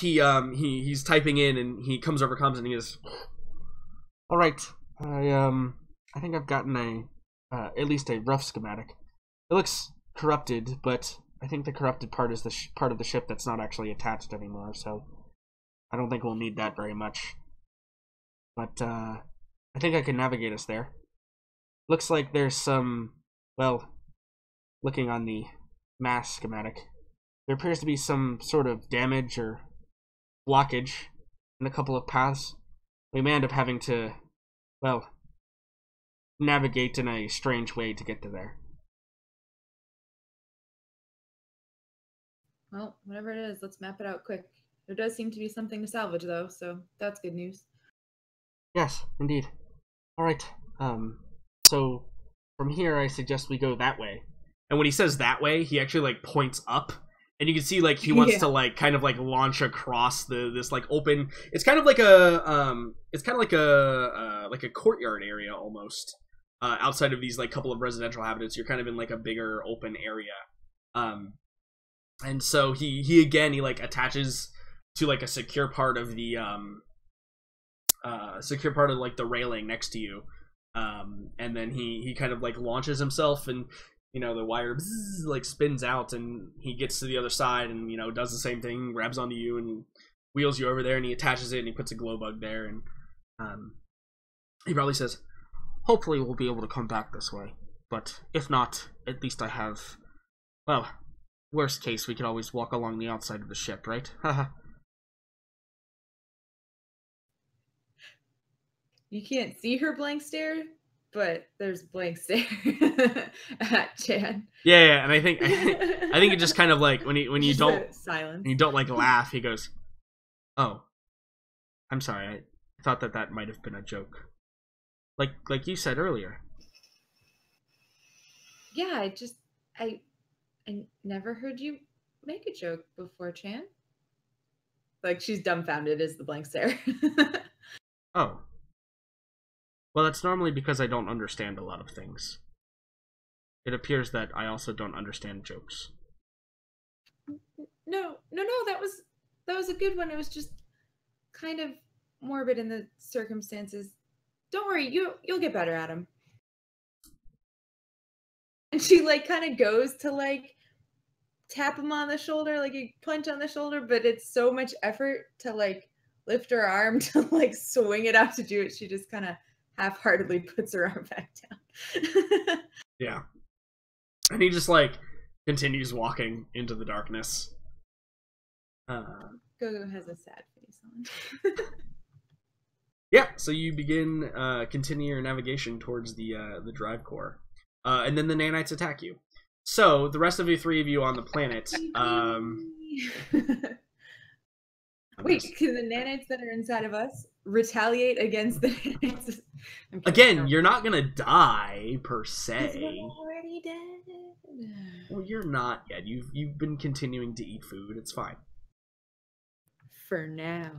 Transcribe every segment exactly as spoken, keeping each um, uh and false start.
he um he he's typing in, and he comes over comms and he goes, "All right, I um I think I've gotten a uh, at least a rough schematic. It looks corrupted, but I think the corrupted part is the sh part of the ship that's not actually attached anymore. So I don't think we'll need that very much. But uh, I think I can navigate us there. Looks like there's some, well, looking on the mass schematic, there appears to be some sort of damage or blockage in a couple of paths. We may end up having to, well, navigate in a strange way to get to there." Well, whatever it is, let's map it out quick. There does seem to be something to salvage, though, so that's good news. Yes, indeed. All right, um, so from here, I suggest we go that way. And when he says that way, he actually, like, points up. And you can see, like, he wants yeah. to, like, kind of, like, launch across the this, like, open... It's kind of like a, um, it's kind of like a, uh, like a courtyard area, almost. Uh, outside of these, like, couple of residential habitants, you're kind of in, like, a bigger open area. Um, and so he, he, again, he, like, attaches to, like, a secure part of the, um... Uh, secure part of, like, the railing next to you, um, and then he, he kind of, like, launches himself, and, you know, the wire, bzzz, like, spins out, and he gets to the other side, and, you know, does the same thing, grabs onto you, and wheels you over there, and he attaches it, and he puts a glow bug there, and, um, he probably says, "Hopefully we'll be able to come back this way, but if not, at least I have, well, worst case, we could always walk along the outside of the ship, right? Haha." You can't see her blank stare, but there's blank stare at Chan. Yeah, yeah, and I think I think, I think it just kind of like when you when you don't silence, you don't like laugh. He goes, "Oh, I'm sorry. I thought that that might have been a joke, like like you said earlier." Yeah, I just I I never heard you make a joke before, Chan. Like, she's dumbfounded as the blank stare. Oh. Well, that's normally because I don't understand a lot of things. It appears that I also don't understand jokes. No, no, no, that was that was a good one. It was just kind of morbid in the circumstances. Don't worry, you you'll get better at them. And she, like, kind of goes to, like, tap him on the shoulder, like a punch on the shoulder, but it's so much effort to, like, lift her arm to, like, swing it out to do it. She just kind of half-heartedly puts her arm back down. Yeah. And he just, like, continues walking into the darkness. Uh, Gogo has a sad face on. Yeah, so you begin, uh, continue your navigation towards the, uh, the drive core. Uh, and then the nanites attack you. So, the rest of the three of you on the planet, um... Wait, can the nanites that are inside of us retaliate against the nanites? Again, you're not gonna die per se. We're already dead. Well, you're not yet. You've you've been continuing to eat food. It's fine. For now.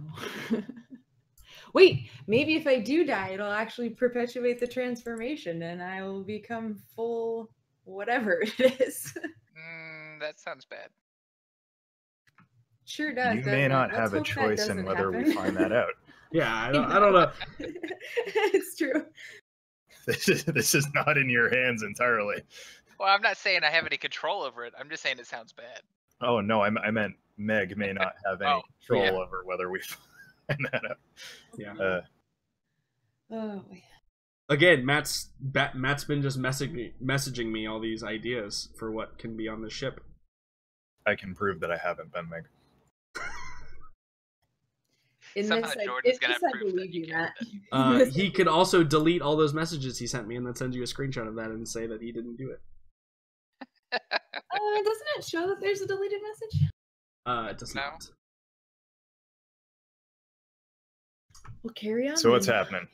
Wait, maybe if I do die, it'll actually perpetuate the transformation, and I will become full whatever it is. Mm, that sounds bad. Sure does. You may not have a choice in whether we find that out. Yeah, I don't, I don't know. It's true. This is, this is not in your hands entirely. Well, I'm not saying I have any control over it. I'm just saying it sounds bad. Oh, no, I, I meant Meg may not have any oh, control yeah. over whether we find that out. Yeah. Uh, oh, yeah. Again, Matt's, Matt's been just messaging, messaging me all these ideas for what can be on the ship. I can prove that I haven't been, Meg. In Somehow this, Jordan's going to prove that you can't. Uh, he could also delete all those messages he sent me and then send you a screenshot of that and say that he didn't do it. Uh, doesn't it show that there's a deleted message? Uh, it does no. not. Well, carry on. So then. What's happening?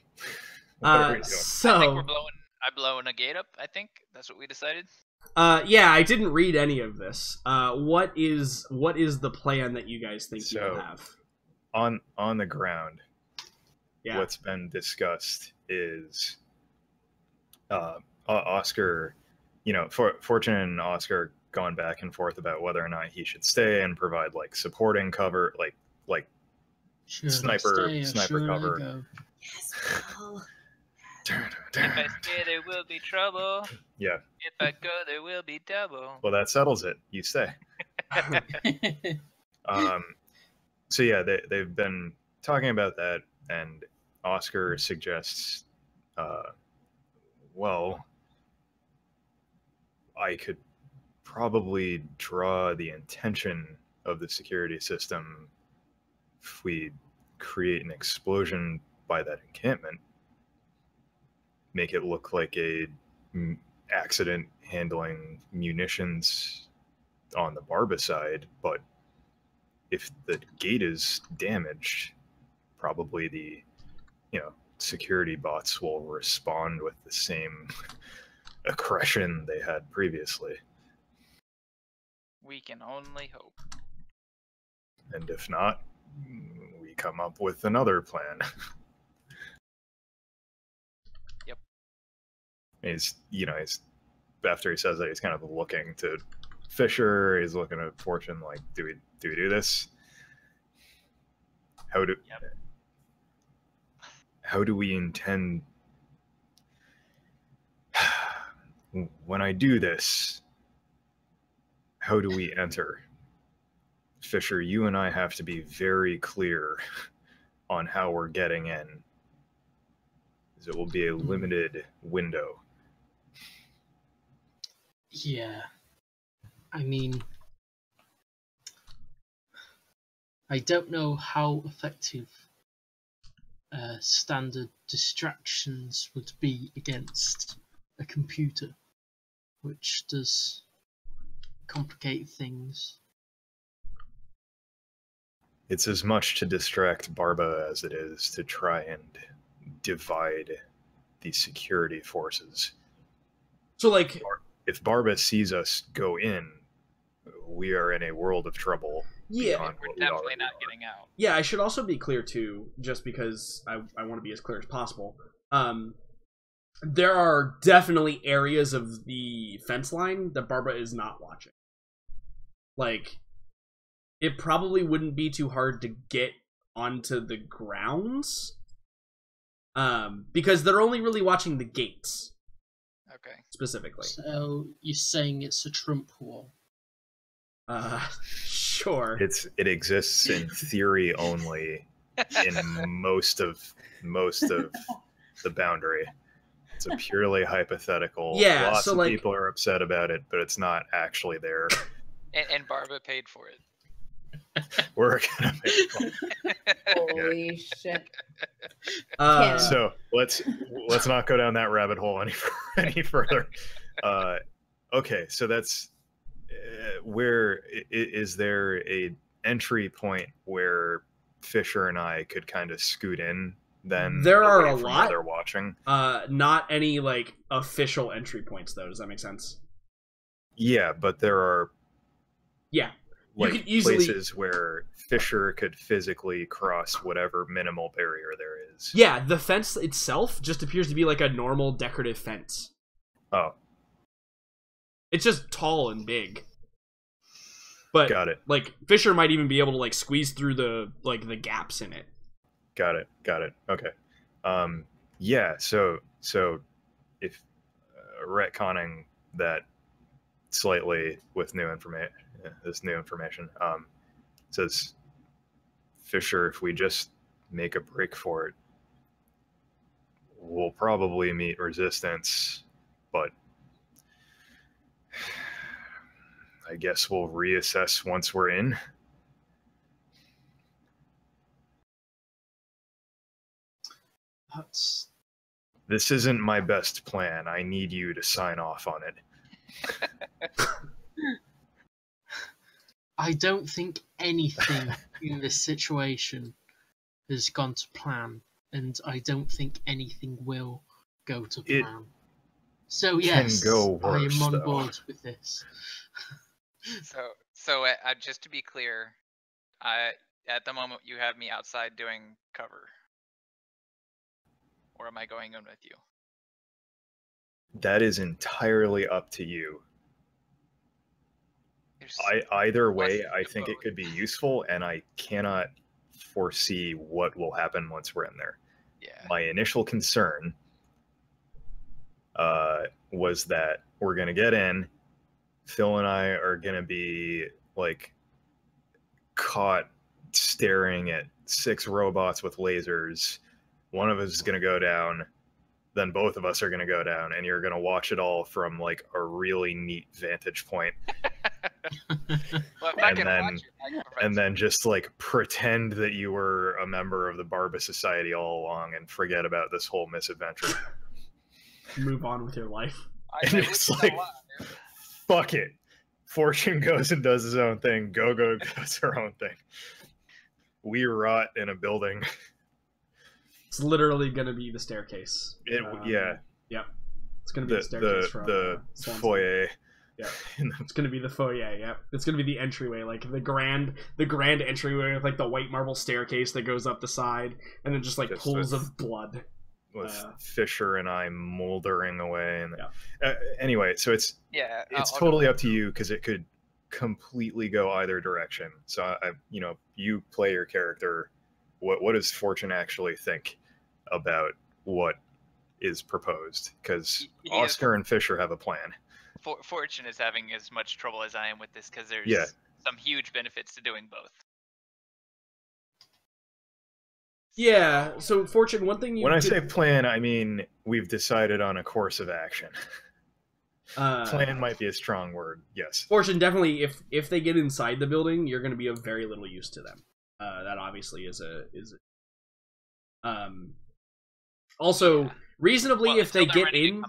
What uh, so... I think we're blowing, I'm blowing a gate up, I think. That's what we decided. Uh, yeah, I didn't read any of this. Uh, what is what is the plan that you guys think so, you have? On on the ground, yeah. What's been discussed is uh, Oscar, you know, for, Fortune and Oscar gone back and forth about whether or not he should stay and provide, like, supporting cover, like like should sniper sniper cover. Yes, well. If I stay, there will be trouble. Yeah. If I go, there will be double. Well, that settles it. You stay. um, so yeah, they they've been talking about that, and Oscar suggests, uh, well, I could probably draw the intention of the security system if we create an explosion by that encampment. Make it look like a m accident handling munitions on the Barba side, but if the gate is damaged, probably the you know security bots will respond with the same aggression they had previously. We can only hope. And if not, we come up with another plan. He's, you know, he's, after he says that, he's kind of looking to Fisher, he's looking at Fortune, like, do we do we do this? How do, yep. how do we intend, when I do this, how do we enter? Fisher, you and I have to be very clear on how we're getting in. It will be a limited window. Yeah, I mean, I don't know how effective uh, standard distractions would be against a computer, which does complicate things. It's as much to distract Barba as it is to try and divide the security forces. So, like, if Barba sees us go in, we are in a world of trouble. Yeah, we're definitely not getting out. Yeah, I should also be clear too, just because I, I want to be as clear as possible. Um, there are definitely areas of the fence line that Barba is not watching. Like, it probably wouldn't be too hard to get onto the grounds. Um, because they're only really watching the gates. Okay. Specifically. So you're saying it's a Trump wall? Uh, sure. It's it exists in theory only in most of most of the boundary. It's a purely hypothetical. Yeah. Lots so of like, people are upset about it, but it's not actually there. And, and Barba paid for it. We're gonna make fun. Holy yeah. shit! Uh, so let's let's not go down that rabbit hole any any further. Uh, okay, so that's uh, where is there a entry point where Fisher and I could kind of scoot in? Then there are a lot. They're watching. Uh, not any like official entry points though. Does that make sense? Yeah, but there are. Yeah. Like you could easily... places where Fisher could physically cross whatever minimal barrier there is. Yeah, the fence itself just appears to be like a normal decorative fence. Oh. It's just tall and big. But got it. Like Fisher might even be able to like squeeze through the like the gaps in it. Got it. Got it. Okay. Um yeah, so so if uh, retconning that slightly with new information this new information um it says Fisher, if we just make a break for it, we'll probably meet resistance, but I guess we'll reassess once we're in. That's... this isn't my best plan. I need you to sign off on it. I don't think anything in this situation has gone to plan, and I don't think anything will go to plan. It so yes, can go worse, I am on though. board with this. so, so uh, just to be clear, I at the moment you have me outside doing cover, or am I going in with you? That is entirely up to you. I, either way, I think it could be useful, and I cannot foresee what will happen once we're in there. Yeah. My initial concern uh, was that we're going to get in, Phil and I are going to be like caught staring at six robots with lasers. One of us is going to go down, then both of us are going to go down, and you're going to watch it all from like a really neat vantage point. Well, if I can then, watch it, I can and then just like pretend that you were a member of the Barba Society all along and forget about this whole misadventure. Move on with your life. I, and it's like, lot, fuck it. Fortune goes and does his own thing. Go-Go does her own thing. We rot in a building. It's literally going to be the staircase. It, um, yeah. Yeah. It's going to be the, the staircase the, from the uh, foyer. Yeah, it's gonna be the foyer. Yeah, it's gonna be the entryway, like the grand, the grand entryway with like the white marble staircase that goes up the side, and then just like just pools with, of blood. With uh, Fisher and I moldering away, and yeah. uh, anyway, so it's yeah, it's I'll, totally I'll up to you because it could completely go either direction. So I, I, you know, you play your character. What what does Fortune actually think about what is proposed? Because yeah. Oscar and Fisher have a plan. For Fortune is having as much trouble as I am with this because there's yeah. some huge benefits to doing both. Yeah, so Fortune, one thing you When I say plan, I mean we've decided on a course of action. Uh, plan might be a strong word, yes. Fortune, definitely, if if they get inside the building, you're going to be of very little use to them. Uh, that obviously is a... is. A, um, also, yeah. reasonably, well, if they get in...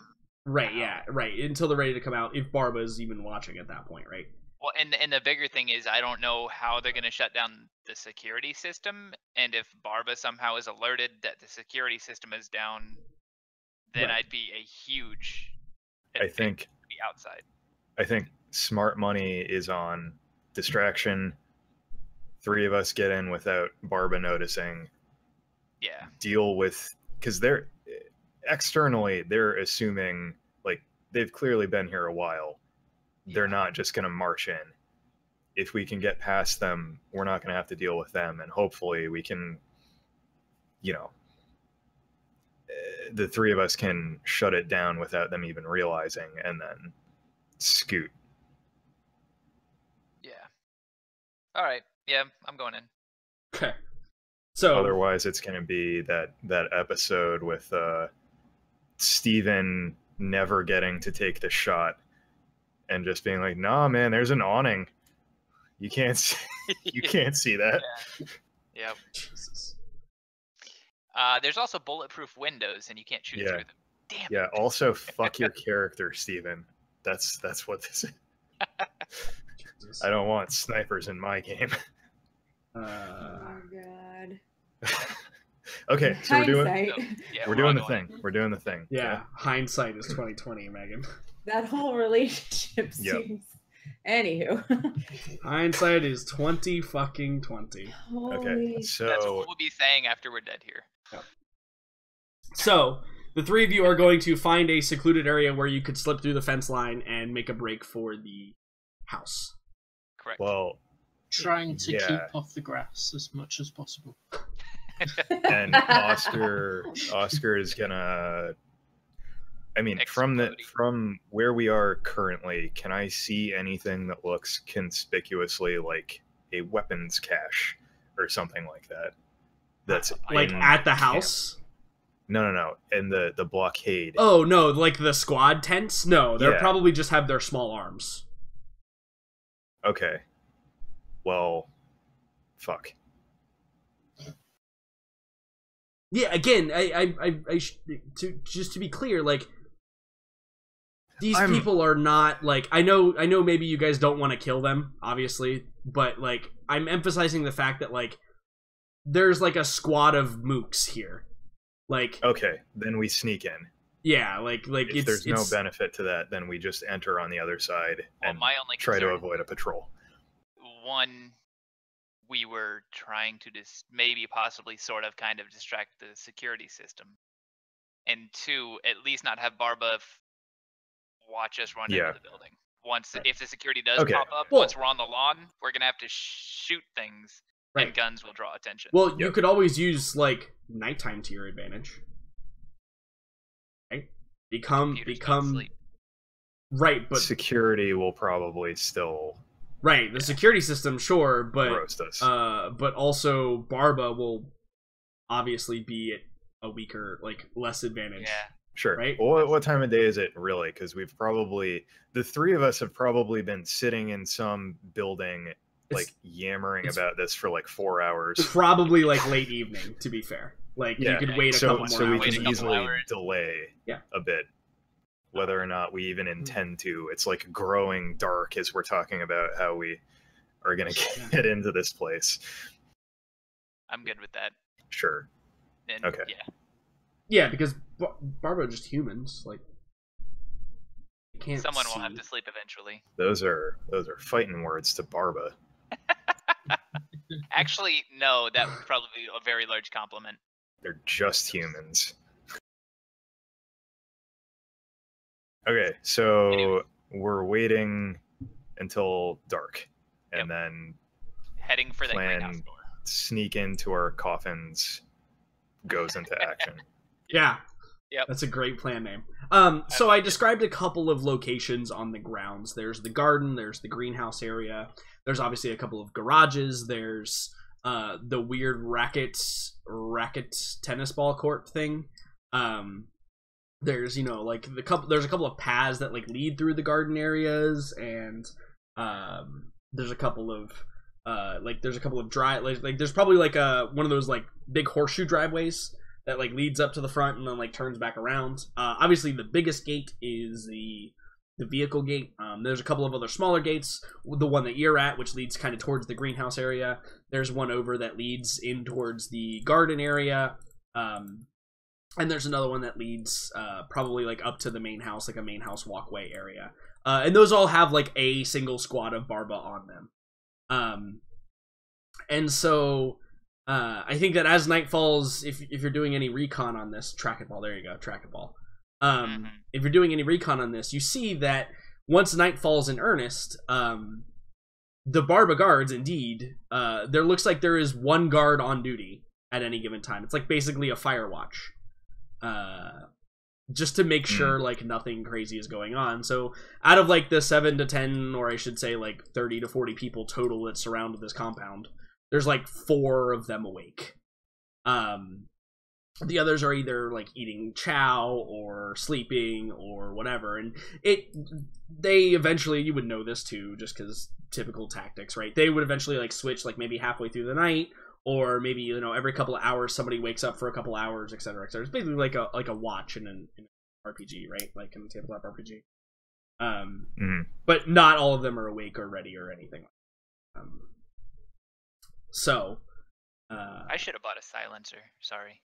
Right, yeah, right. Until they're ready to come out, if Barba's even watching at that point, right? Well, and and the bigger thing is, I don't know how they're going to shut down the security system, and if Barba somehow is alerted that the security system is down, then right. I'd be a huge. I think to be outside. I think smart money is on distraction. Three of us get in without Barba noticing. Yeah. Deal with because they're. Externally, they're assuming, like, they've clearly been here a while. Yeah. They're not just going to march in. If we can get past them, we're not going to have to deal with them. And hopefully we can, you know, the three of us can shut it down without them even realizing and then scoot. Yeah. All right. Yeah, I'm going in. Okay. So otherwise, it's going to be that, that episode with... Uh, Steven never getting to take the shot and just being like, nah, man, there's an awning. You can't see, you can't see that. Yeah. Yep. Jesus. Uh, there's also bulletproof windows and you can't shoot yeah. through them. Damn. Yeah. It. Also, fuck your character, Steven. That's, that's what this is. I don't want snipers in my game. Uh... Oh, my God. Okay, so hindsight. we're doing so, yeah, we're, we're doing the thing. We're doing the thing. Yeah, yeah. Hindsight is twenty twenty, Megan. That whole relationship yep. seems. Anywho, hindsight is twenty fucking twenty. Holy okay, so that's what we'll be saying after we're dead here. Yep. So the three of you are going to find a secluded area where you could slip through the fence line and make a break for the house. Correct. Well, trying to yeah. keep off the grass as much as possible. And Oscar, Oscar is gonna. I mean, Exploding. from the from where we are currently, can I see anything that looks conspicuously like a weapons cache or something like that? That's like at the house. Camp. No, no, no, in the the blockade. Oh no, like the squad tents. No, they yeah. probably just have their small arms. Okay. Well, fuck. Yeah, again, I, I, I, I to just to be clear, like these I'm... people are not like I know, I know. Maybe you guys don't want to kill them, obviously, but like I'm emphasizing the fact that like there's like a squad of mooks here. Like, okay, then we sneak in. Yeah, like like if it's, there's it's... no benefit to that, then we just enter on the other side well, and my only try concern... to avoid a patrol. One. We were trying to dis maybe possibly sort of kind of distract the security system. And two, at least not have Barba f watch us run yeah. into the building. Once, if the security does okay. pop up, well, once we're on the lawn, we're going to have to sh shoot things. and guns will draw attention. Well, yep. You could always use like nighttime to your advantage. Okay? Become Computers become right, but security will probably still right. The yeah. security system, sure, but roast us. Uh, but also Barba will obviously be at a weaker, like less advantage. Yeah. Sure. Right? Well, what time of day is it really? Because we've probably, the three of us have probably been sitting in some building, like it's, yammering it's about this for like four hours. Probably like late evening, to be fair. Like yeah. you could wait a so, couple so more hours. So we can easily delay yeah. a bit, whether or not we even intend to. It's like growing dark as we're talking about how we are going to get into this place. I'm good with that. Sure. And, okay. Yeah. Yeah, because Bar Barbara are just humans, like can't Someone see. will have to sleep eventually. Those are those are fighting words to Barba. Actually, no, that would probably be a very large compliment. They're just humans. Okay, so anyway. We're waiting until dark, and yep. then heading for that greenhouse door. Sneak into our coffins. Goes into action. Yeah. Yep. That's a great plan name. Um, so I described a couple of locations on the grounds. There's the garden, there's the greenhouse area, there's obviously a couple of garages, there's uh, the weird rackets, racket tennis ball court thing. Um, there's, you know, like, the couple, there's a couple of paths that, like, lead through the garden areas, and um, there's a couple of Uh, like there's a couple of dry like, like there's probably like a one of those like big horseshoe driveways that like leads up to the front and then like turns back around. Uh, obviously the biggest gate is the the vehicle gate. Um, there's a couple of other smaller gates. The one that you're at, which leads kind of towards the greenhouse area. There's one over that leads in towards the garden area. Um, and there's another one that leads uh, probably like up to the main house, like a main house walkway area. Uh, and those all have like a single squad of Barba on them. Um, and so, uh, I think that as night falls, if, if you're doing any recon on this, track it ball, there you go, track it ball. Um, mm-hmm. If you're doing any recon on this, you see that once night falls in earnest, um, the Barba guards, indeed, uh, there looks like there is one guard on duty at any given time. It's like basically a fire watch, uh, just to make sure, like, nothing crazy is going on. So, out of, like, the seven to ten, or I should say, like, thirty to forty people total that surround this compound, there's, like, four of them awake. Um, the others are either, like, eating chow, or sleeping, or whatever. And it, they eventually, you would know this, too, just because typical tactics, right? They would eventually, like, switch, like, maybe halfway through the night, or maybe, you know, every couple of hours somebody wakes up for a couple hours, et cetera, et cetera. It's basically like a like a watch in an, in an R P G, right? Like in a tabletop R P G. Um, mm-hmm. But not all of them are awake or ready or anything. Um, so, uh, I should have bought a silencer. Sorry.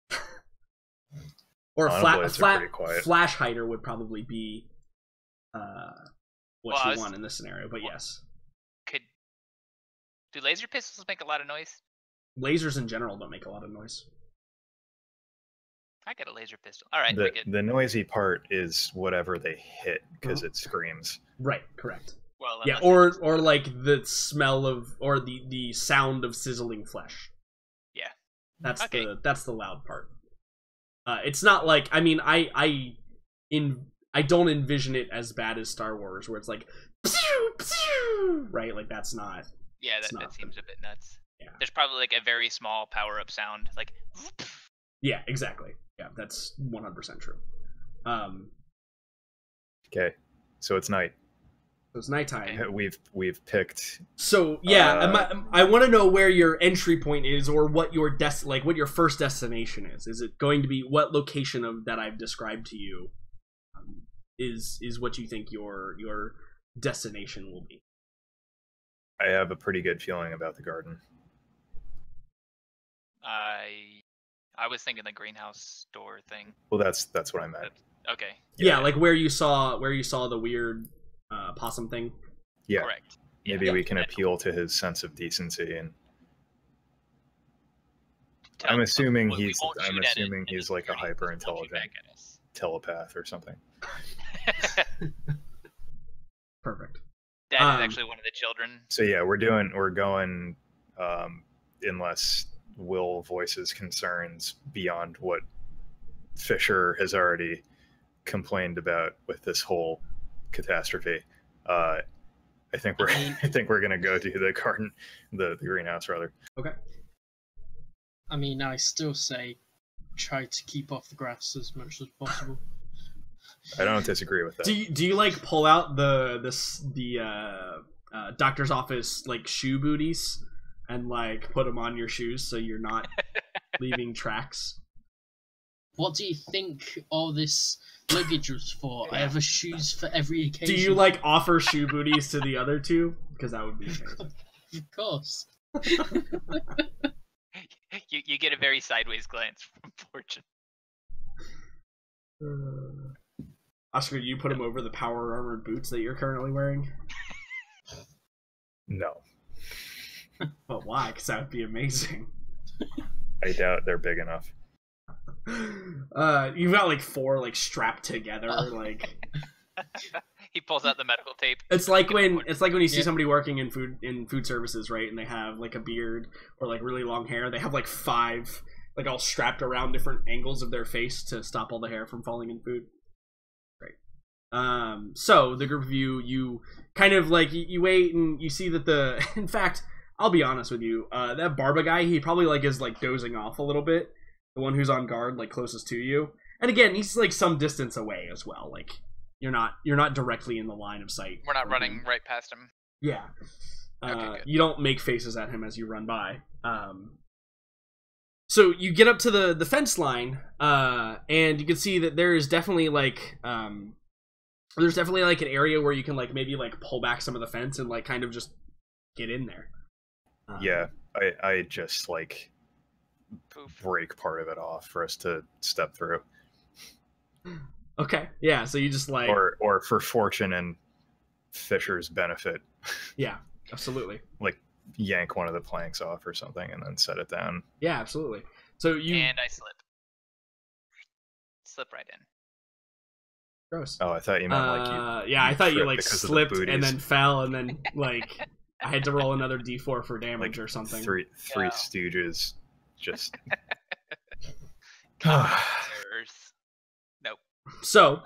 Or a, fla a flat flash hider would probably be uh, what well, you was... want in this scenario. But well, yes, could do laser pistols make a lot of noise? Lasers in general don't make a lot of noise. I got a laser pistol. All right, the, good. the noisy part is whatever they hit, because oh. it screams. Right, correct. Well, yeah, or or like the smell of, or the the sound of sizzling flesh. Yeah, that's okay. the that's the loud part. Uh, it's not like I mean I I in I don't envision it as bad as Star Wars, where it's like pew, pew, right, like that's not. Yeah, that, not that seems a bit nuts. Yeah. There's probably like a very small power-up sound, like. Yeah, exactly. Yeah, that's one hundred percent true. Um, okay, so it's night. So it's nighttime. Okay. We've we've picked. So yeah, uh, am I, am, I want to know where your entry point is, or what your des like what your first destination is. Is it going to be what location of that I've described to you? Um, is is what you think your your destination will be? I have a pretty good feeling about the garden. I I was thinking the greenhouse door thing. Well, that's that's what I meant. Okay. Yeah, yeah, like where you saw where you saw the weird uh, possum thing. Yeah. Correct. Maybe yeah. we can appeal to his sense of decency, and I'm assuming he's I'm assuming he's like a hyper intelligent telepath or something. Perfect. That is um, actually one of the children. So yeah, we're doing we're going um unless Will voices concerns beyond what Fisher has already complained about with this whole catastrophe. Uh, I think we're I think we're gonna go to the garden, the, the greenhouse rather. Okay. I mean, I still say try to keep off the grass as much as possible. I don't disagree with that. Do you, do you like pull out the this the uh, uh, doctor's office like shoe booties and like put them on your shoes so you're not leaving tracks? What do you think all this luggage was for? Yeah. I have a shoes for every occasion. Do you like offer shoe booties to the other two? Because that would be amazing. Of course. you you get a very sideways glance from Fortune. Uh... Oscar, do you put him over the power armored boots that you're currently wearing? No. But why? Because that would be amazing. I doubt they're big enough. Uh, you've got like four like strapped together. Oh. Like he pulls out the medical tape. It's like when it's like when you see yeah. somebody working in food in food services, right? And they have like a beard or like really long hair. They have like five like all strapped around different angles of their face to stop all the hair from falling in food. Um, so the group of you, you kind of like, you, you wait and you see that the, in fact, I'll be honest with you, uh, that Barba guy, he probably like is like dozing off a little bit. The one who's on guard, like closest to you. And again, he's like some distance away as well. Like you're not, you're not directly in the line of sight. We're not running him. Right past him. Yeah. Okay, uh, you don't make faces at him as you run by. Um, so you get up to the, the fence line, uh, and you can see that there is definitely like, um, there's definitely like an area where you can like maybe like pull back some of the fence and like kind of just get in there. Um, yeah, I I just like break part of it off for us to step through. Okay, yeah. So you just like or or for Fortune and Fisher's benefit. Yeah, absolutely. Like yank one of the planks off or something and then set it down. Yeah, absolutely. So you and I slip slip right in. Gross. Oh, I thought you meant like you. Uh, yeah, I thought you like slipped and then fell and then like I had to roll another d four for damage like or something. Three, three yeah. Stooges, just. Nope. So,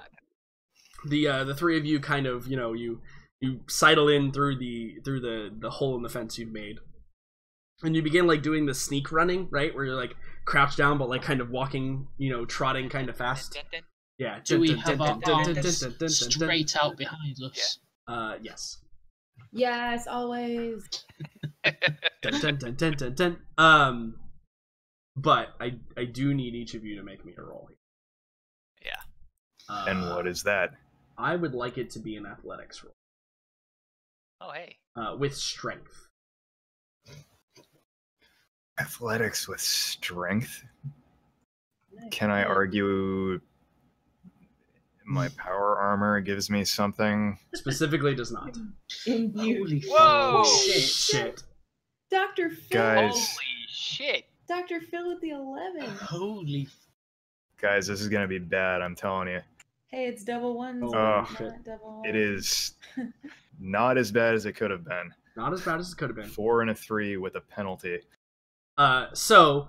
the uh, the three of you kind of you know you you sidle in through the through the the hole in the fence you've made, and you begin like doing the sneak running, right, where you're like crouched down but like kind of walking, you know, trotting kind of fast. Yeah, do we have our arms straight out behind us? Yeah. Uh, yes. Yes, always. dun, dun, dun, dun, dun, dun. Um, but I I do need each of you to make me a roll. Yeah. Uh, and what is that? I would like it to be an athletics roll. Oh hey. Uh, with strength. Athletics with strength. Can I argue? My power armor gives me something. Specifically does not. Holy whoa! Shit. Shit. Doctor Phil. Guys. Holy shit. Doctor Phil at the eleven. Holy. Guys, this is going to be bad, I'm telling you. Hey, it's double ones. Oh, not double ones. It is not as bad as it could have been. Not as bad as it could have been. Four and a three with a penalty. Uh, so,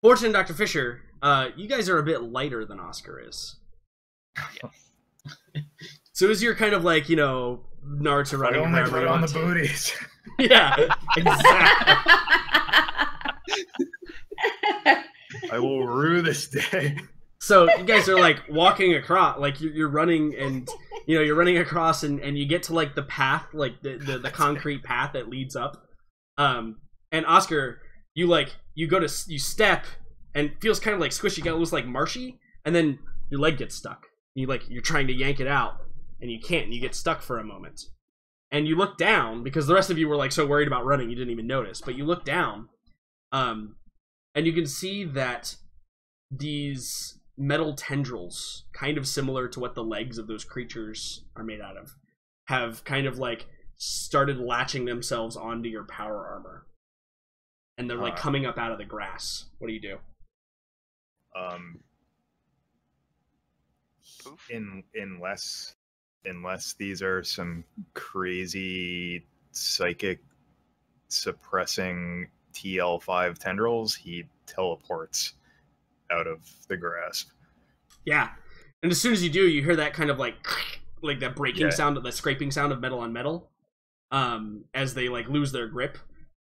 Fortune and Doctor Fisher, uh, you guys are a bit lighter than Oscar is. Yeah. So as you're kind of like, you know, Naruto running around right on the booties. Yeah, exactly. I will rue this day. So you guys are like walking across, like you're, you're running and, you know, you're running across and, and you get to like the path, like the, the, the concrete path that leads up. Um, and Oscar, you like, you go to, you step and it feels kind of like squishy, it looks like marshy. And then your leg gets stuck. You like you're trying to yank it out and you can't and you get stuck for a moment and you look down because the rest of you were like so worried about running you didn't even notice, but you look down um and you can see that these metal tendrils, kind of similar to what the legs of those creatures are made out of, have kind of like started latching themselves onto your power armor and they're like uh, coming up out of the grass. What do you do? um In unless unless these are some crazy psychic suppressing T L five tendrils, he teleports out of the grasp. Yeah. And as soon as you do, you hear that kind of like like that breaking yeah. sound, of the scraping sound of metal on metal, um, as they like lose their grip,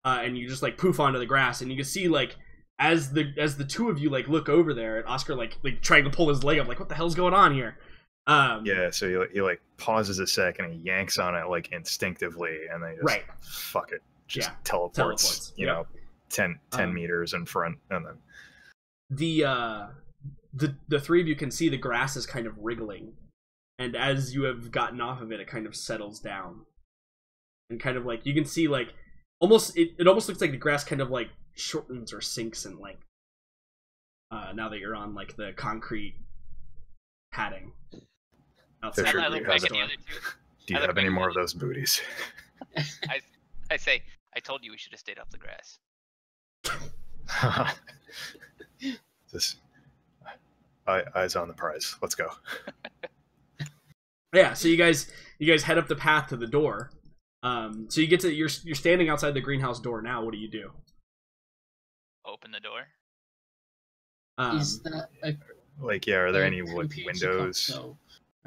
uh, and you just like poof onto the grass, and you can see like as the as the two of you like look over there, and Oscar like like trying to pull his leg up, like what the hell's going on here? Um, yeah, so he, he like pauses a second and he yanks on it like instinctively, and they just right. fuck it, just yeah. teleports, teleports, you yep. know, ten ten um, meters in front, and then the. Uh... The the three of you can see the grass is kind of wriggling, and as you have gotten off of it, it kind of settles down, and kind of like you can see like almost it, it almost looks like the grass kind of like shortens or sinks in length. Uh, now that you're on like the concrete padding outside. Sure, do you, have, do you have any more of those booties? I I say I told you we should have stayed off the grass. This. Eyes on the prize. Let's go. Yeah. So you guys, you guys head up the path to the door. Um. So you get to you're you're standing outside the greenhouse door now. What do you do? Open the door. Um, Is that a, like yeah? Are there any wood windows? Console?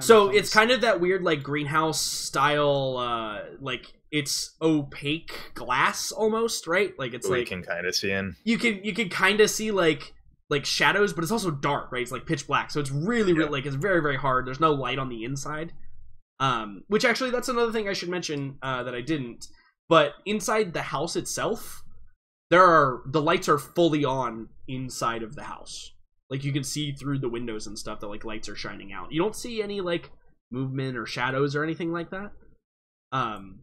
So it's kind of that weird like greenhouse style. Uh, like it's opaque glass almost, right? Like it's but like you can kind of see in. You can you can kind of see like. Like shadows, but it's also dark, right? It's like pitch black, so it's really, yeah. really like it's very, very hard. There's no light on the inside, um, which actually that's another thing I should mention uh, that I didn't. But inside the house itself, there are the lights are fully on inside of the house. Like you can see through the windows and stuff that like lights are shining out. You don't see any like movement or shadows or anything like that. Um,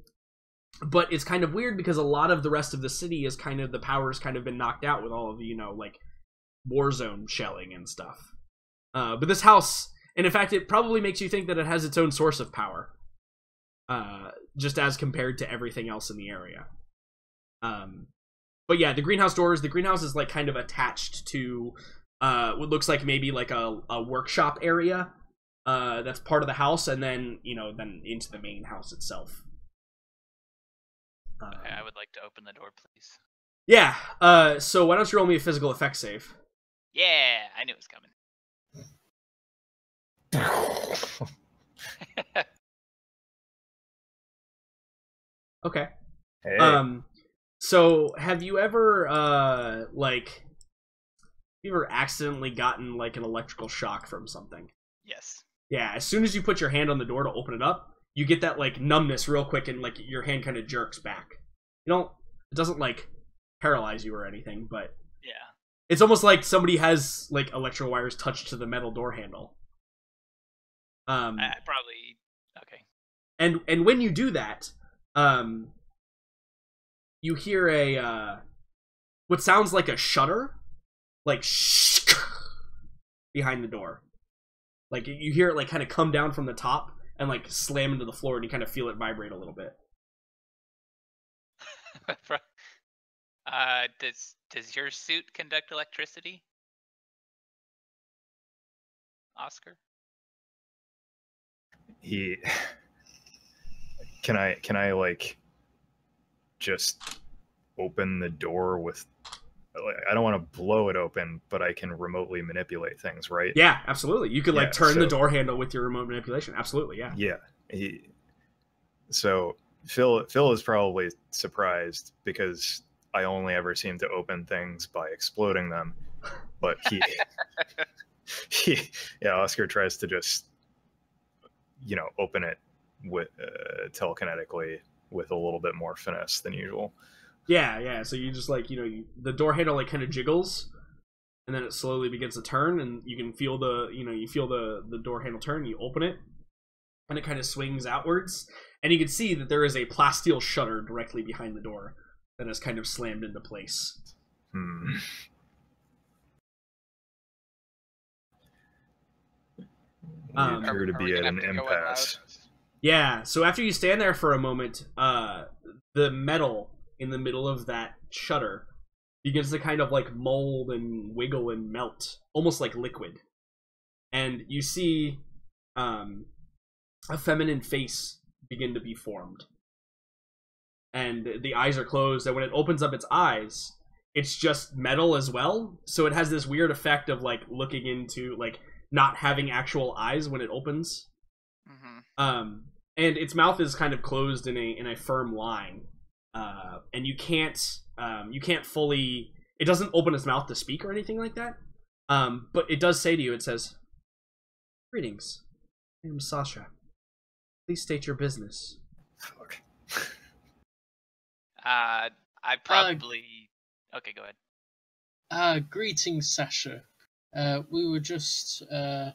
but it's kind of weird because a lot of the rest of the city is kind of the power's kind of been knocked out with all of the, you know like. Warzone shelling and stuff, uh, but this house, and in fact, it probably makes you think that it has its own source of power, uh, just as compared to everything else in the area. Um, but yeah, the greenhouse doors. The greenhouse is like kind of attached to uh, what looks like maybe like a, a workshop area uh, that's part of the house, and then you know, then into the main house itself. Um, I would like to open the door, please. Yeah. Uh, so why don't you roll me a physical effects save? Yeah, I knew it was coming. Okay. Hey. Um. So, have you ever, uh, like, have you ever accidentally gotten like an electrical shock from something? Yes. Yeah. As soon as you put your hand on the door to open it up, you get that like numbness real quick, and like your hand kind of jerks back. You don't. It doesn't like paralyze you or anything, but yeah. It's almost like somebody has like electro wires touched to the metal door handle. Um, uh, probably okay. And and when you do that, um, you hear a uh, what sounds like a shutter, like shh behind the door. Like you hear it like kind of come down from the top and like slam into the floor, and you kind of feel it vibrate a little bit. Uh, does does your suit conduct electricity, Oscar? He can I can I like just open the door with? Like, I don't want to blow it open, but I can remotely manipulate things, right? Yeah, absolutely. You could like yeah, turn so, the door handle with your remote manipulation. Absolutely, yeah. Yeah. He, so Phil Phil is probably surprised because. I only ever seem to open things by exploding them, but he, he yeah, Oscar tries to just, you know, open it with uh, telekinetically with a little bit more finesse than usual. Yeah, yeah. So you just like, you know, you, the door handle like kind of jiggles, and then it slowly begins to turn, and you can feel the, you know, you feel the the door handle turn. You open it, and it kind of swings outwards, and you can see that there is a plasteel shutter directly behind the door. That is kind of slammed into place. Hmm. Um, appear to be at an impasse. Yeah. So after you stand there for a moment, uh, the metal in the middle of that shutter begins to kind of like mold and wiggle and melt, almost like liquid. And you see um, a feminine face begin to be formed. And the eyes are closed, and when it opens up its eyes, it's just metal as well. So it has this weird effect of like looking into, like, not having actual eyes when it opens. Mm-hmm. Um, and its mouth is kind of closed in a in a firm line, uh, and you can't um, you can't fully. It doesn't open its mouth to speak or anything like that. Um, but it does say to you. It says, "Greetings, I am Sasha. Please state your business." Okay. uh, I probably. Uh, okay, go ahead. Uh, greetings, Sasha. Uh, we were just uh,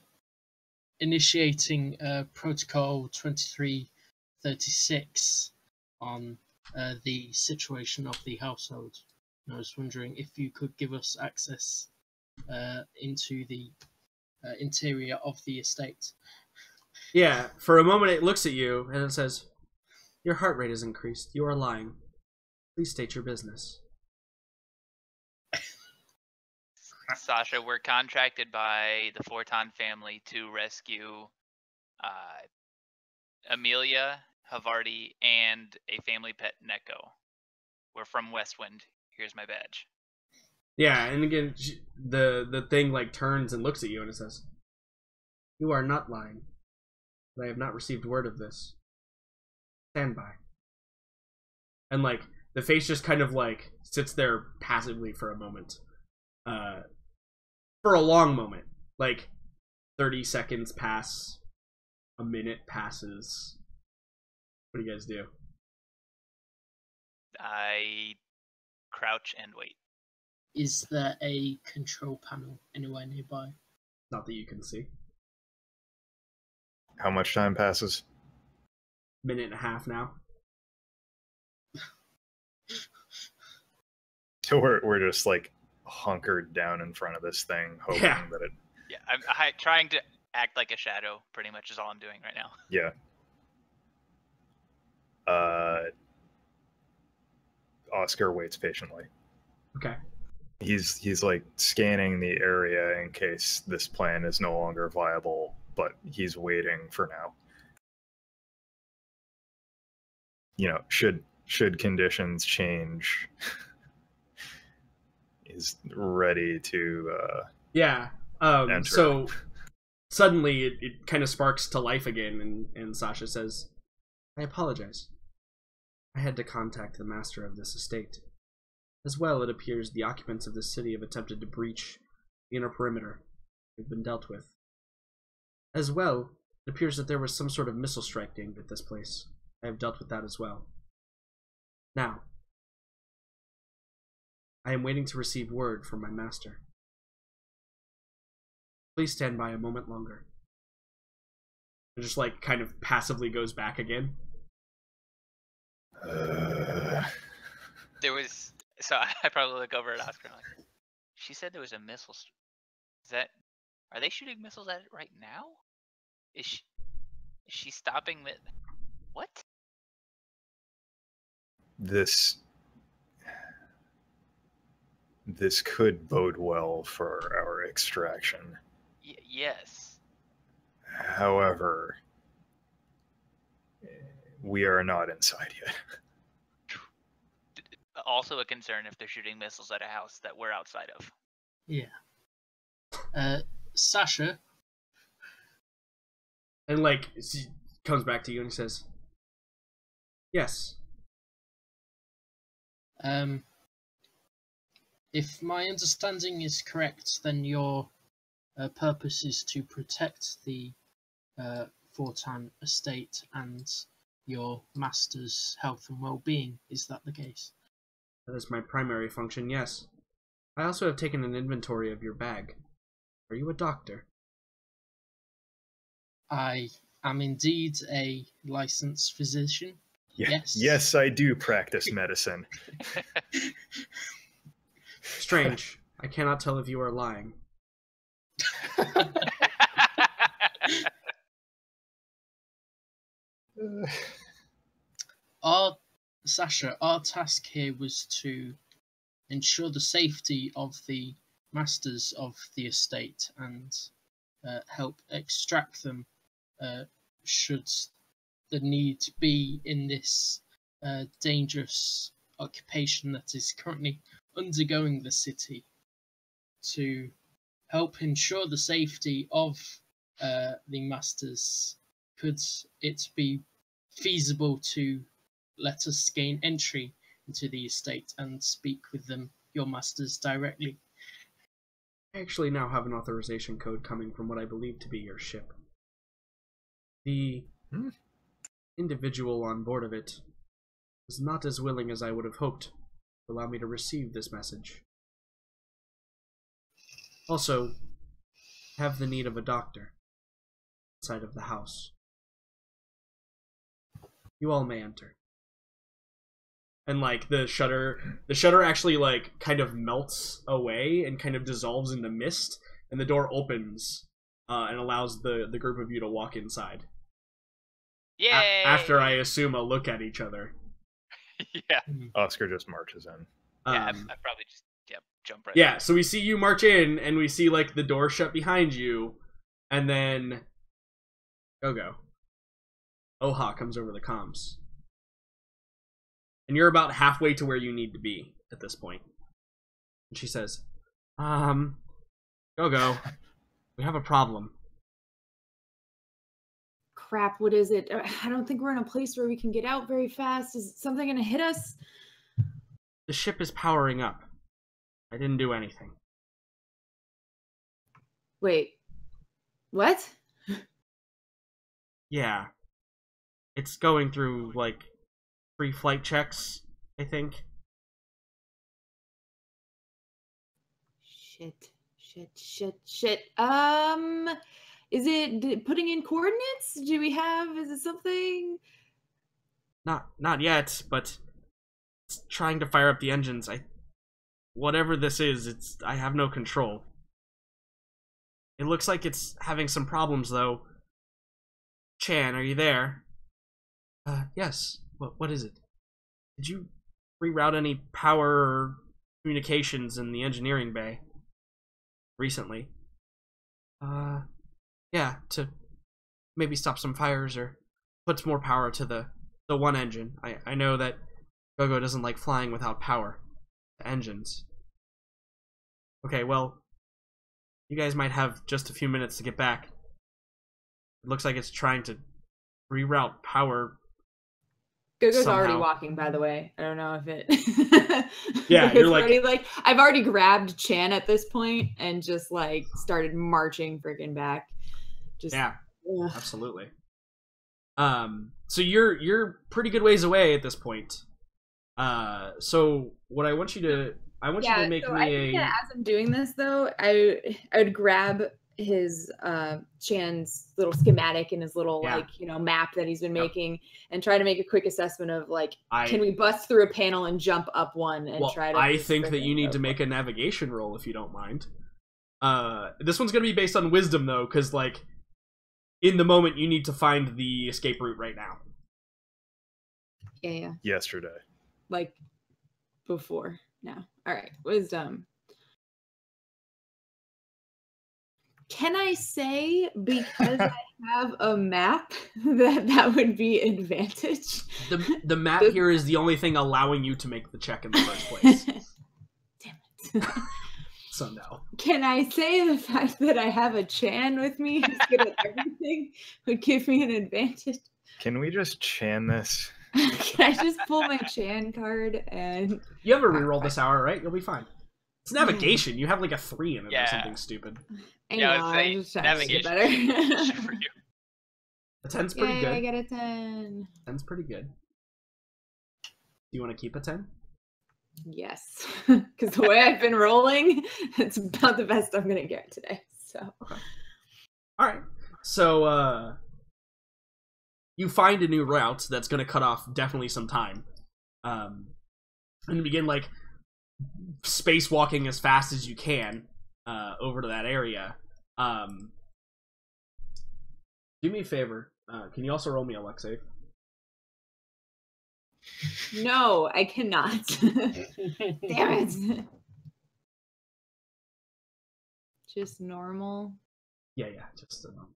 initiating uh, Protocol twenty-three thirty-six on uh, the situation of the household. And I was wondering if you could give us access uh, into the uh, interior of the estate. Yeah, for a moment it looks at you and it says, "Your heart rate is increased. You are lying. Please state your business." Sasha, we're contracted by the Forton family to rescue uh, Amelia Havarti and a family pet, Neko. We're from Westwind. Here's my badge. Yeah, and again, she, the the thing like turns and looks at you and it says, "You are not lying, but I have not received word of this. Stand by." And like the face just kind of like sits there passively for a moment. Uh, for a long moment, like thirty seconds pass, a minute passes. What do you guys do? I crouch and wait. Is there a control panel anywhere nearby? Not that you can see. How much time passes? Minute and a half now. So we're we're just like hunkered down in front of this thing, hoping yeah. that it. Yeah, I'm I, trying to act like a shadow. Pretty much is all I'm doing right now. Yeah. Uh, Oscar waits patiently. Okay. He's he's like scanning the area in case this plan is no longer viable, but he's waiting for now. You know, should should conditions change. Is ready to uh yeah um enter. So suddenly it, it kind of sparks to life again, and and Sasha says, "I apologize. I had to contact the master of this estate. As well, it appears the occupants of this city have attempted to breach the inner perimeter. They've been dealt with. As well, it appears that there was some sort of missile strike aimed at this place. I have dealt with that as well. Now I am waiting to receive word from my master. Please stand by a moment longer." It just, like, kind of passively goes back again. Uh... There was... So I probably look over at Oscar and like, she said there was a missile... Is that... Are they shooting missiles at it right now? Is she... Is she stopping the... What? This... This could bode well for our extraction. Y yes. However, we are not inside yet. Also a concern if they're shooting missiles at a house that we're outside of. Yeah. Uh, Sasha. And, like, she comes back to you and says, "Yes." Um... If my understanding is correct, then your uh, purpose is to protect the uh, Fortan estate and your master's health and well-being. Is that the case? That is my primary function, yes. I also have taken an inventory of your bag. Are you a doctor? I am indeed a licensed physician. Yeah. Yes. Yes, I do practice medicine. Strange. I cannot tell if you are lying. Our, Sasha, our task here was to ensure the safety of the masters of the estate and uh, help extract them uh, should the need be in this uh, dangerous occupation that is currently undergoing the city to help ensure the safety of uh, the masters. Could it be feasible to let us gain entry into the estate and speak with them, your masters, directly? I actually now have an authorization code coming from what I believe to be your ship. The hmm? individual on board of it was not as willing as I would have hoped to allow me to receive this message. Also, I have the need of a doctor inside of the house. You all may enter. And like the shutter, the shutter actually like kind of melts away and kind of dissolves into mist, and the door opens uh, and allows the the group of you to walk inside. Yay! A after I assume a look at each other. Yeah. Oscar just marches in. Yeah, um, I, I probably just yeah jump right. Yeah, in. So we see you march in, and we see like the door shut behind you, and then go go. Oha comes over the comms. And you're about halfway to where you need to be at this point. And she says, um, go go. We have a problem. Crap, what is it? I don't think we're in a place where we can get out very fast. Is something going to hit us? The ship is powering up. I didn't do anything. Wait. What? Yeah. It's going through, like... free flight checks, I think. Shit, shit, shit, shit. Um, is it putting in coordinates? Do we have, is it something? Not, not yet, but it's trying to fire up the engines. I, whatever this is, it's, I have no control. It looks like it's having some problems, though. Chan, are you there? Uh, yes. What, what is it? Did you reroute any power or communications in the engineering bay recently? Uh, yeah, to maybe stop some fires or put more power to the, the one engine. I, I know that Gogo doesn't like flying without power to engines. Okay, well, you guys might have just a few minutes to get back. It looks like it's trying to reroute power. Gogo's somehow. Already walking, by the way. I don't know if it... yeah, you're like... Already, like... I've already grabbed Chan at this point and just, like, started marching freaking back. Just, yeah, ugh. Absolutely. Um, so you're you're pretty good ways away at this point. Uh, so what I want you to... I want yeah, you to make so me I think a... that as I'm doing this, though, I, I would grab... his uh Chan's little schematic and his little yeah. like you know map that he's been yep. making and try to make a quick assessment of like I, can we bust through a panel and jump up one and well, try to I think that you need to make one. A navigation roll if you don't mind. Uh this one's gonna be based on wisdom though, because like in the moment you need to find the escape route right now. Yeah, yeah. Yesterday. Like before now. Alright, wisdom. Can I say, because I have a map, that that would be advantage? The, the map the, here is the only thing allowing you to make the check in the first place. Damn it. So no. Can I say the fact that I have a Chan with me who's good at everything would give me an advantage? Can we just Chan this? Can I just pull my Chan card and... You have a reroll this hour, right? You'll be fine. It's navigation. You have like a three in it yeah. or something stupid. I yeah, know, I was saying, I'm just trying to get better. For you. A ten's pretty Yay, good. I get a ten. Ten's pretty good. Do you want to keep a ten? Yes, because the way I've been rolling, it's about the best I'm gonna get today. So, okay. All right. So, uh, you find a new route that's gonna cut off definitely some time, um, and you begin like. Spacewalking as fast as you can uh, over to that area. Um, do me a favor. Uh, can you also roll me a luck save? No, I cannot. Damn it. Just normal. Yeah, yeah, just a normal.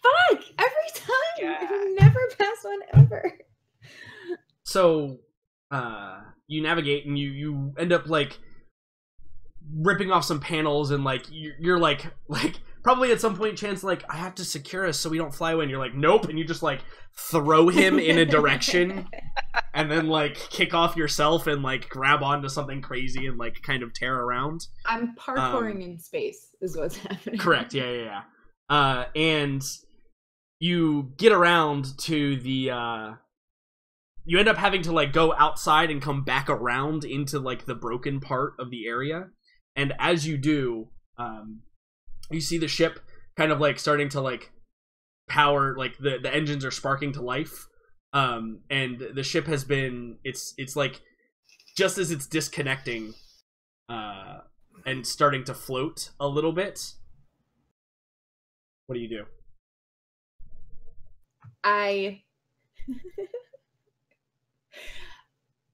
Fuck! Every time! Yeah. I never pass one ever. So. Uh, you navigate and you, you end up like ripping off some panels, and like you're, you're like like probably at some point Chan's like, I have to secure us so we don't fly away, and you're like, nope, and you just like throw him in a direction and then like kick off yourself and like grab onto something crazy and like kind of tear around. I'm parkouring um, in space is what's happening. Correct. Yeah, yeah, yeah. Uh, and you get around to the uh you end up having to like go outside and come back around into like the broken part of the area. And as you do, um, you see the ship kind of like starting to like power, like the, the engines are sparking to life. Um, and the ship has been, it's, it's like just as it's disconnecting, uh, and starting to float a little bit. What do you do? I,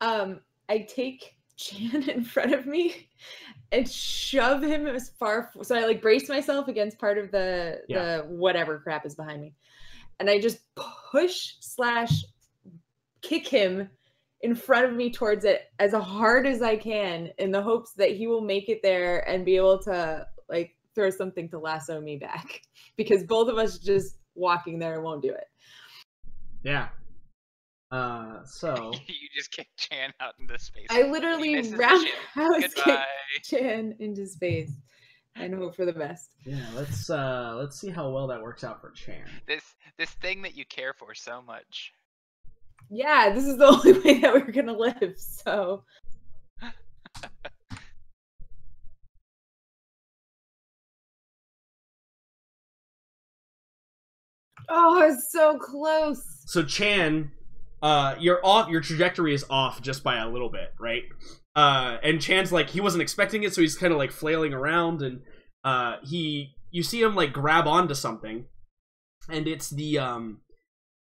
um, I take Chan in front of me and shove him as far, so I like brace myself against part of the yeah. the whatever crap is behind me, and I just push slash kick him in front of me towards it as hard as I can in the hopes that he will make it there and be able to like throw something to lasso me back, because both of us just walking there won't do it. Yeah. Uh, so you just kicked Chan out into space. I literally roundhouse kicked Chan into space and hope for the best. Yeah, let's uh, let's see how well that works out for Chan. This this thing that you care for so much. Yeah, this is the only way that we're gonna live. So. Oh, it's so close. So Chan. Uh, you're off, your trajectory is off just by a little bit, right? Uh, and Chan's like, he wasn't expecting it, so he's kind of like flailing around, and uh, he, you see him like grab onto something, and it's the, um,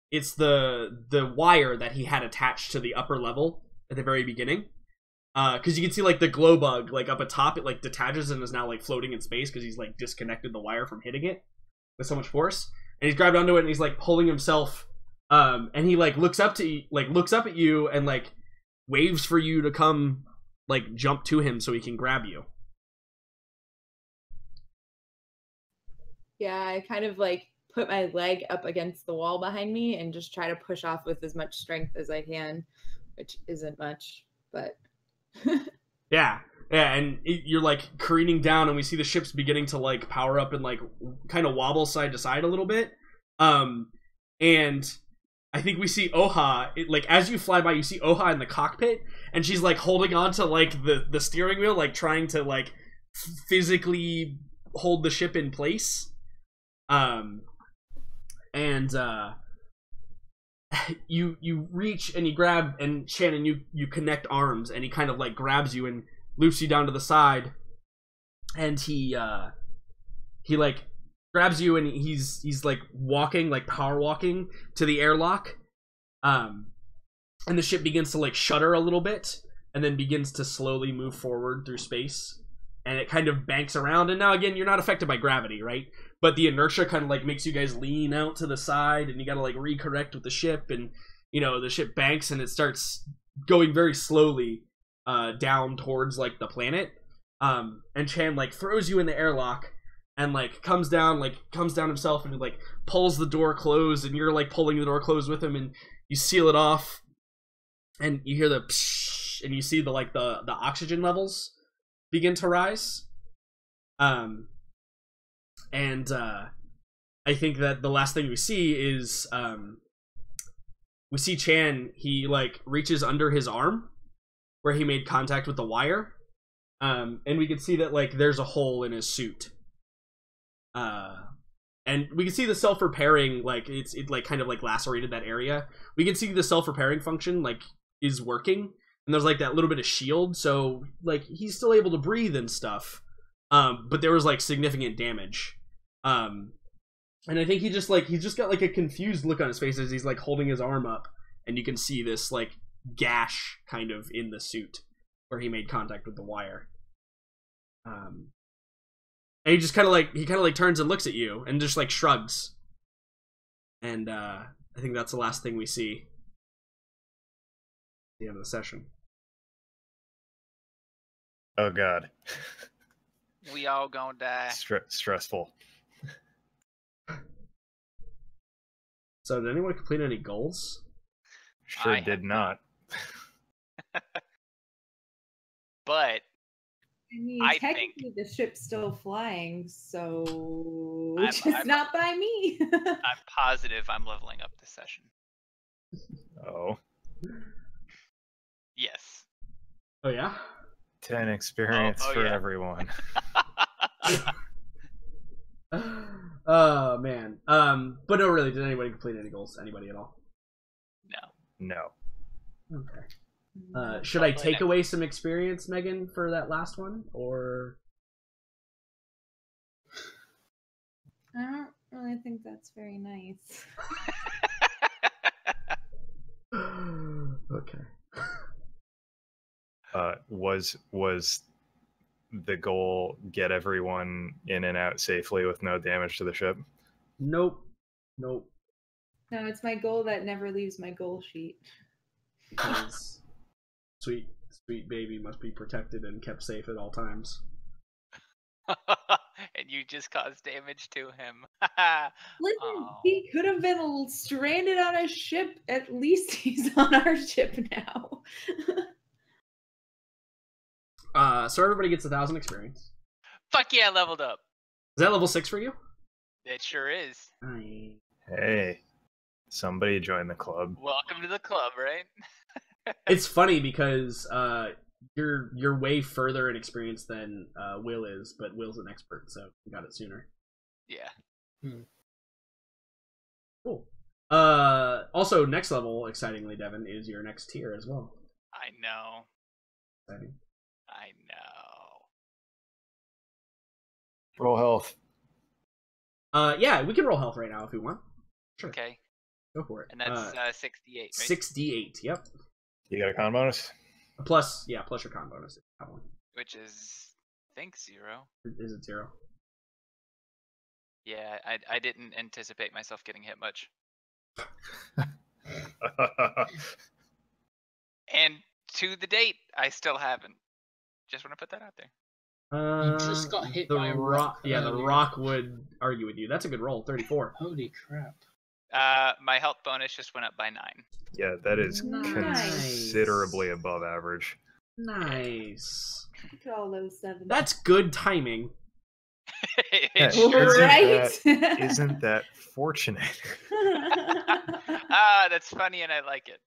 it's the, the wire that he had attached to the upper level at the very beginning. Uh, cause you can see like the glow bug, like up atop, it like detaches and is now like floating in space cause he's like disconnected the wire from hitting it with so much force. And he's grabbed onto it and he's like pulling himself. Um, and he like looks up to like looks up at you and like waves for you to come like jump to him so he can grab you. Yeah, I kind of like put my leg up against the wall behind me and just try to push off with as much strength as I can, which isn't much, but yeah. Yeah, and it, you're like careening down, and we see the ship's beginning to like power up and like kind of wobble side to side a little bit. Um, and I think we see Oha, it, like, as you fly by, you see Oha in the cockpit, and she's, like, holding on to, like, the, the steering wheel, like, trying to, like, physically hold the ship in place. Um, and, uh, you, you reach, and you grab, and Shannon, you, you connect arms, and he kind of, like, grabs you and loops you down to the side, and he, uh, he, like, grabs you, and he's he's like walking, like power walking to the airlock, um, and the ship begins to like shudder a little bit, and then begins to slowly move forward through space, and it kind of banks around. And now again, you're not affected by gravity, right? But the inertia kind of like makes you guys lean out to the side, and you gotta like recorrect with the ship, and you know the ship banks, and it starts going very slowly uh, down towards like the planet, um, and Chan like throws you in the airlock. And, like, comes down, like, comes down himself and, like, pulls the door closed. And you're, like, pulling the door closed with him. And you seal it off. And you hear the psh, and you see the, like, the, the oxygen levels begin to rise. Um, and uh, I think that the last thing we see is um, we see Chan. He, like, reaches under his arm where he made contact with the wire. Um, and we can see that, like, there's a hole in his suit. Uh, and we can see the self-repairing, like, it's, it, like, kind of, like, lacerated that area. We can see the self-repairing function, like, is working. And there's, like, that little bit of shield, so, like, he's still able to breathe and stuff. Um, but there was, like, significant damage. Um, and I think he just, like, he's just got, like, a confused look on his face as he's, like, holding his arm up. And you can see this, like, gash, kind of, in the suit where he made contact with the wire. Um... And he just kind of like, he kind of like turns and looks at you and just like shrugs. And uh, I think that's the last thing we see at the end of the session. Oh god. We all gonna die. Str stressful. So did anyone complete any goals? Sure I did not. But I mean, I technically think the ship's still flying, so I'm, it's I'm, not by me. I'm positive I'm leveling up this session. Oh. Yes. Oh yeah? ten experience oh, oh, for yeah. everyone. Oh man. Um, but no, really, did anybody complete any goals? Anybody at all? No. No. Okay. Uh, should I'll I take away some experience, Megan, for that last one, or? I don't really think that's very nice. Okay. Uh, was was the goal get everyone in and out safely with no damage to the ship? Nope. Nope. No, it's my goal that never leaves my goal sheet. Because sweet, sweet baby must be protected and kept safe at all times. And you just caused damage to him. Listen, oh. He could have been stranded on a ship. At least he's on our ship now. Uh, so everybody gets a thousand experience. Fuck yeah, I leveled up. Is that level six for you? It sure is. I... Hey, somebody join the club. Welcome to the club, right? It's funny because uh, you're you're way further in experience than uh, Will is, but Will's an expert, so we got it sooner. Yeah. Hmm. Cool. Uh, also, next level, excitingly, Devin, is your next tier as well. I know. Exciting. I know. Roll health. Uh, yeah, we can roll health right now if we want. Sure. Okay. Go for it. And that's uh, uh, sixty-eight, right? sixty-eight, yep. You got a con bonus? Plus, yeah, plus your con bonus. That one. Which is, I think, zero. Is it zero? Yeah, I, I didn't anticipate myself getting hit much. And to the date, I still haven't. Just want to put that out there. Uh, you just got hit by a rock. Yeah, the rock would argue with you. That's a good roll, thirty-four. Holy crap. Uh, my health bonus just went up by nine. Yeah, that is considerably above average. Nice. Look at all those seven. That's good timing. Yeah, right? Isn't that, isn't that fortunate? Ah, that's funny and I like it.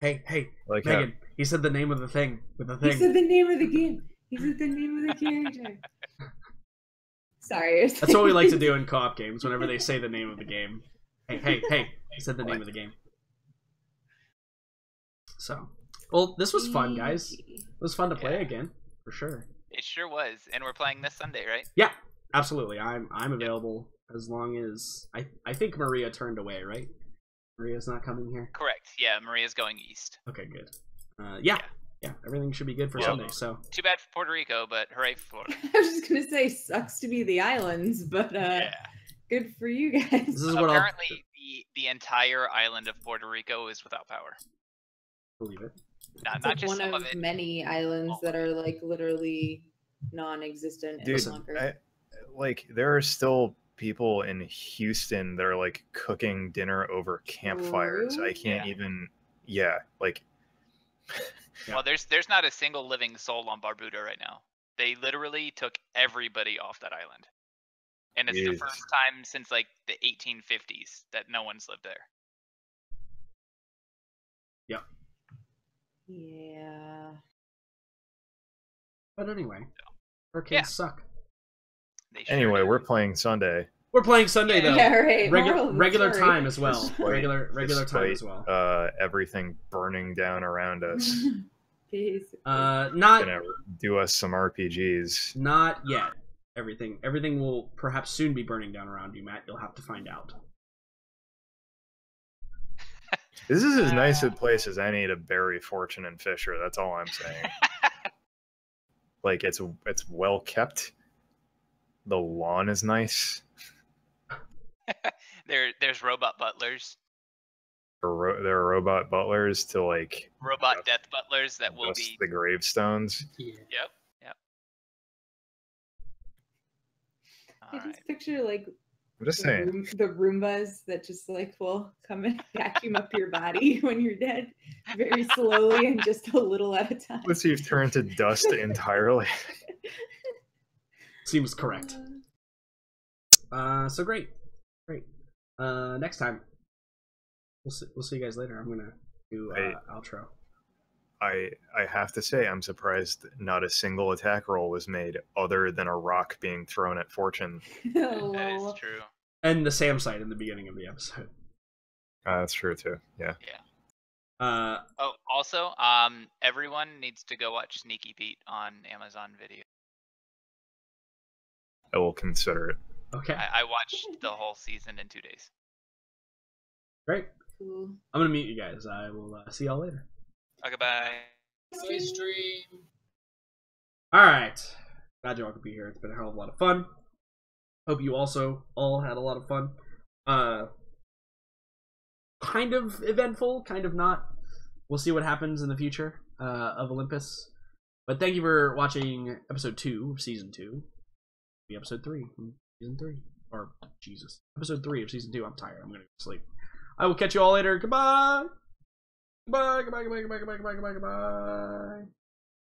Hey, hey, like Megan, how... he said the name of the thing. With the thing. He said the name of the game. He said the name of the character. Sorry. That's saying... what we like to do in co-op games, whenever they say the name of the game. Hey, hey, hey, he said the name of the game. So, well, this was fun, guys. It was fun to play yeah. again, for sure. It sure was, and we're playing this Sunday, right? Yeah, absolutely. I'm I'm available yep. as long as... I, I think Maria turned away, right? Maria's not coming here? Correct. Yeah, Maria's going east. Okay, good. Uh, yeah, yeah, yeah. Everything should be good for well, Sunday, so. Too bad for Puerto Rico, but hooray for Florida. I was just going to say, sucks to be the islands, but uh, yeah. good for you guys. This is what Apparently, I'll... the, the entire island of Puerto Rico is without power. Believe it. Not, not like just one some of, of it. many islands oh. that are, like, literally non-existent in the longer. I, like, there are still... people in Houston that are like cooking dinner over campfires. I can't yeah. even, yeah, like. Well, there's there's not a single living soul on Barbuda right now. They literally took everybody off that island, and it's Jeez. the first time since like the eighteen fifties that no one's lived there. Yep. Yeah. But anyway, hurricanes yeah. suck. Sure anyway, do. we're playing Sunday. We're playing Sunday though. Yeah, right. Regu regular sorry. time as well. Despite, regular regular despite, time as well. Uh, everything burning down around us. uh, not gonna do us some R P Gs. Not yet. Everything everything will perhaps soon be burning down around you, Matt. You'll have to find out. This is as nice a place as any to bury Fortune and Fisher. That's all I'm saying. Like it's it's well kept. The lawn is nice. there, there's robot butlers. ro there are robot butlers to like robot death butlers that will be the gravestones. Yeah. Yep. Yep. All I right. just picture like I'm just the, saying. Room, the Roombas that just like will come and vacuum up your body when you're dead, very slowly and just a little at a time. Let's see if turned to dust entirely. Seems correct. Uh, so great, great. Uh, next time, we'll see, we'll see you guys later. I'm gonna do uh, I, outro. I I have to say I'm surprised not a single attack roll was made other than a rock being thrown at Fortune. Oh, that is true. And the Sam site in the beginning of the episode. Uh, that's true too. Yeah. Yeah. Uh, oh, also, um, everyone needs to go watch Sneaky Pete on Amazon Video. I will consider it. Okay. I, I watched the whole season in two days. Great. Cool. I'm gonna meet you guys. I will uh, see y'all later. Okay, bye. Bye, stream. All right. Glad y'all could be here. It's been a hell of a lot of fun. Hope you also all had a lot of fun. Uh, kind of eventful, kind of not. We'll see what happens in the future uh, of Olympus. But thank you for watching episode two of season two. Be episode three. Season three, or Jesus, episode three of season two. I'm tired. I'm gonna go to sleep. I will catch you all later. Goodbye. Goodbye. Goodbye. Goodbye. Goodbye. Goodbye. Goodbye. Goodbye. Goodbye.